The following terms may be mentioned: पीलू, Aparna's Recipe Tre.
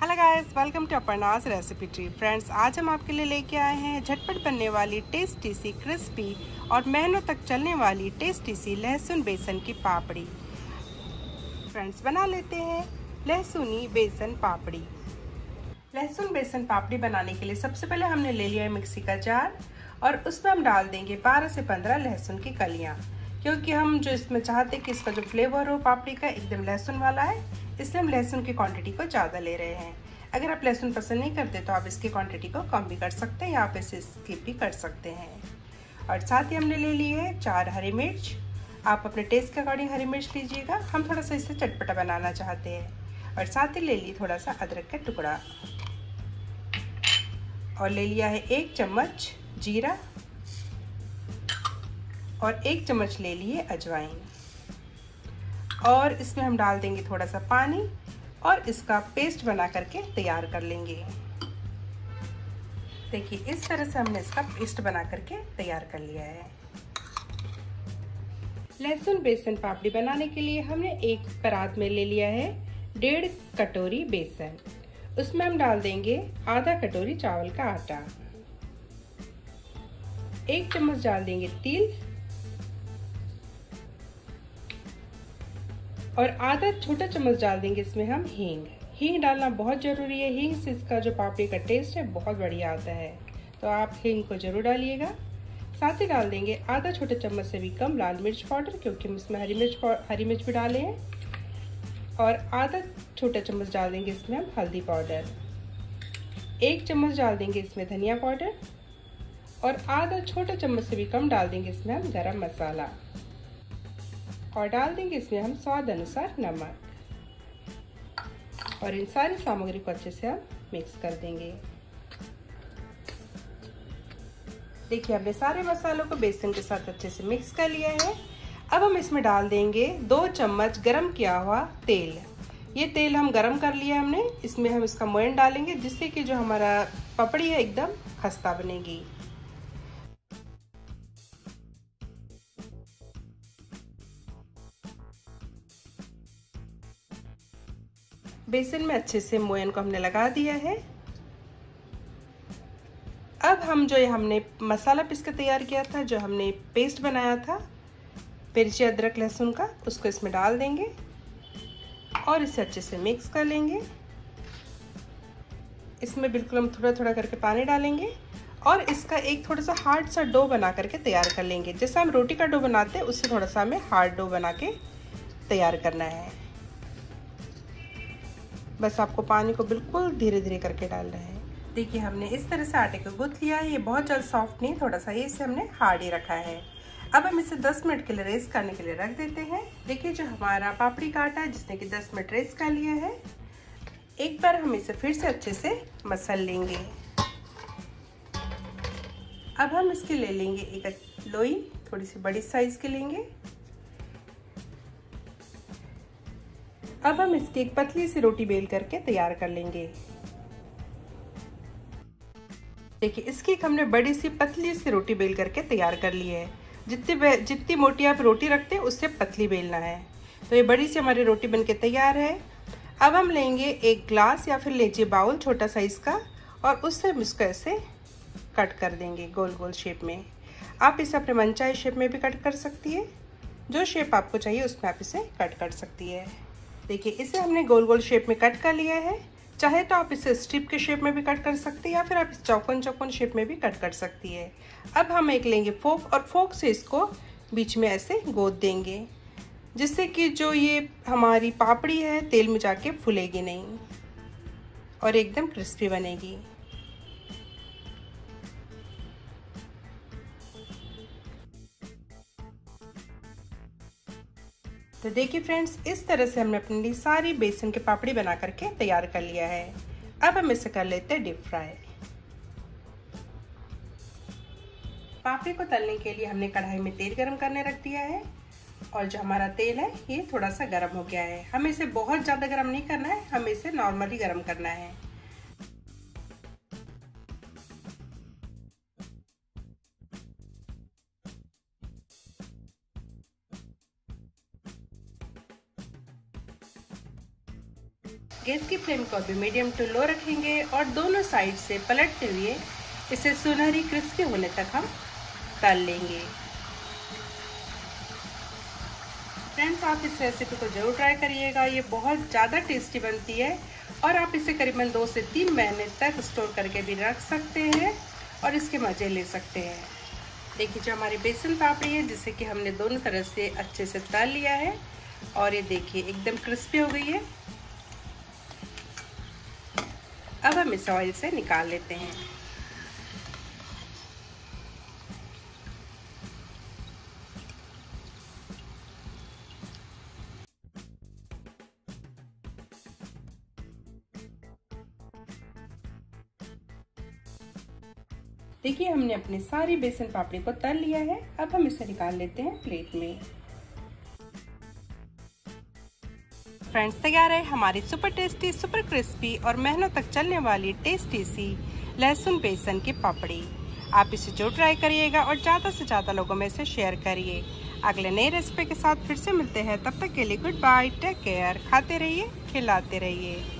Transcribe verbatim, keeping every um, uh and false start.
Hello guys, welcome to Aparna's recipe tree. Friends, आज हम आपके लिए लेके आए हैं झटपट बनने वाली टेस्टी सी क्रिस्पी और महीनों तक चलने वाली टेस्टी सी लहसुन बेसन की पापड़ी। फ्रेंड्स, बना लेते हैं लहसुनी बेसन पापड़ी। लहसुन बेसन पापड़ी बनाने के लिए सबसे पहले हमने ले लिया है मिक्सी का जार और उसमें हम डाल देंगे बारह से पंद्रह लहसुन की कलियाँ, क्योंकि हम जो इसमें चाहते हैं कि इसका जो फ्लेवर हो पापड़ी का एकदम लहसुन वाला है, इसलिए हम लहसुन की क्वांटिटी को ज़्यादा ले रहे हैं। अगर आप लहसुन पसंद नहीं करते तो आप इसकी क्वांटिटी को कम भी कर सकते हैं या आप इसे स्किप भी कर सकते हैं। और साथ ही हमने ले लिए है चार हरी मिर्च। आप अपने टेस्ट के अकॉर्डिंग हरी मिर्च लीजिएगा, हम थोड़ा सा इसे चटपटा बनाना चाहते हैं। और साथ ही ले लिए थोड़ा सा अदरक का टुकड़ा और ले लिया है एक चम्मच जीरा और एक चम्मच ले लिए अजवाइन। और इसमें हम डाल देंगे थोड़ा सा पानी और इसका पेस्ट बना करके तैयार कर लेंगे। देखिए, इस तरह से हमने इसका पेस्ट बना करके तैयार कर लिया है। लहसुन बेसन पापड़ी बनाने के लिए हमने एक परात में ले लिया है डेढ़ कटोरी बेसन। उसमें हम डाल देंगे आधा कटोरी चावल का आटा, एक चम्मच डाल देंगे तिल और आधा छोटा चम्मच डाल देंगे इसमें हम हींग। हींग डालना बहुत ज़रूरी है, हींग से इसका जो पापड़ी का टेस्ट है बहुत बढ़िया आता है, तो आप हींग को ज़रूर डालिएगा। साथ ही डाल देंगे आधा छोटे चम्मच से भी कम लाल मिर्च पाउडर, क्योंकि हम इसमें हरी मिर्च हरी मिर्च भी डाले हैं। और आधा छोटा चम्मच डाल देंगे इसमें हम हल्दी पाउडर, एक चम्मच डाल देंगे इसमें धनिया पाउडर और आधा छोटा चम्मच से भी कम डाल देंगे इसमें हम गरम मसाला और डाल देंगे इसमें हम स्वाद अनुसार नमक। और इन सारी सामग्री को अच्छे से हम मिक्स कर देंगे। देखिए, हमने सारे मसालों को बेसन के साथ अच्छे से मिक्स कर लिया है। अब हम इसमें डाल देंगे दो चम्मच गरम किया हुआ तेल। ये तेल हम गरम कर लिया हमने, इसमें हम इसका मोयन डालेंगे, जिससे कि जो हमारा पपड़ी है एकदम खस्ता बनेगी। बेसन में अच्छे से मोयन को हमने लगा दिया है। अब हम जो ये हमने मसाला पीस के तैयार किया था, जो हमने पेस्ट बनाया था मिर्ची अदरक लहसुन का, उसको इसमें डाल देंगे और इसे अच्छे से मिक्स कर लेंगे। इसमें बिल्कुल हम थोड़ा थोड़ा करके पानी डालेंगे और इसका एक थोड़ा सा हार्ड सा डो बना करके तैयार कर लेंगे। जैसा हम रोटी का डो बनाते हैं, उससे थोड़ा सा हमें हार्ड डो बना के तैयार करना है। बस आपको पानी को बिल्कुल धीरे धीरे करके डालना है। देखिए, हमने इस तरह से आटे को गूँथ लिया है। ये बहुत ज़्यादा सॉफ्ट नहीं, थोड़ा सा ये इसे हमने हार्ड ही रखा है। अब हम इसे दस मिनट के लिए रेस्ट करने के लिए रख देते हैं। देखिए, जो हमारा पापड़ी का आटा है, जिसने कि दस मिनट रेस्ट कर लिया है, एक बार हम इसे फिर से अच्छे से मसल लेंगे। अब हम इसके ले लेंगे एक लोई, थोड़ी सी बड़ी साइज़ के लेंगे। अब हम इसकी एक पतली सी रोटी बेल करके तैयार कर लेंगे। देखिए, इसकी एक हमने बड़ी सी पतली सी रोटी बेल करके तैयार कर ली है। जितनी जितनी मोटी आप रोटी रखते हैं, उससे पतली बेलना है। तो ये बड़ी सी हमारी रोटी बनके तैयार है। अब हम लेंगे एक ग्लास या फिर लीजिए बाउल छोटा साइज़ का और उससे हम इसको ऐसे कट कर देंगे गोल गोल शेप में। आप इसे अपने मनचाहे शेप में भी कट कर सकती है, जो शेप आपको चाहिए उसमें आप इसे कट कर सकती है। देखिए, इसे हमने गोल गोल शेप में कट कर लिया है। चाहे तो आप इसे स्ट्रिप के शेप में भी कट कर सकती है या फिर आप इस चौकोन चौकोन शेप में भी कट कर सकती है। अब हम एक लेंगे फोक और फोक से इसको बीच में ऐसे गोद देंगे, जिससे कि जो ये हमारी पापड़ी है तेल में जाके फूलेगी नहीं और एकदम क्रिस्पी बनेगी। तो देखिए फ्रेंड्स, इस तरह से हमने अपनी सारी बेसन की पापड़ी बना करके तैयार कर लिया है। अब हम इसे कर लेते हैं डीप फ्राई। पापड़ी को तलने के लिए हमने कढ़ाई में तेल गरम करने रख दिया है और जो हमारा तेल है ये थोड़ा सा गरम हो गया है। हमें इसे बहुत ज़्यादा गरम नहीं करना है, हमें इसे नॉर्मली गरम करना है। गैस की फ्लेम को भी मीडियम टू लो रखेंगे और दोनों साइड से पलटते हुए इसे सुनहरी क्रिस्पी होने तक हम तल लेंगे। फ्रेंड्स, आप इस रेसिपी को ज़रूर ट्राई करिएगा, ये बहुत ज़्यादा टेस्टी बनती है और आप इसे करीबन दो से तीन महीने तक स्टोर करके भी रख सकते हैं और इसके मज़े ले सकते हैं। देखिए, जो हमारी बेसन पापड़ी है जिसे कि हमने दोनों तरह से अच्छे से तल लिया है और ये देखिए एकदम क्रिस्पी हो गई है। अब हम इसे ऑयल से निकाल लेते हैं। देखिए, हमने अपनी सारी बेसन पापड़ी को तल लिया है। अब हम इसे निकाल लेते हैं प्लेट में। फ्रेंड्स, तैयार है हमारी सुपर टेस्टी, सुपर क्रिस्पी और महीनों तक चलने वाली टेस्टी सी लहसुन बेसन की पापड़ी। आप इसे जरूर ट्राई करिएगा और ज़्यादा से ज़्यादा लोगों में इसे शेयर करिए। अगले नई रेसिपी के साथ फिर से मिलते हैं, तब तक के लिए गुड बाय, टेक केयर। खाते रहिए, खिलाते रहिए।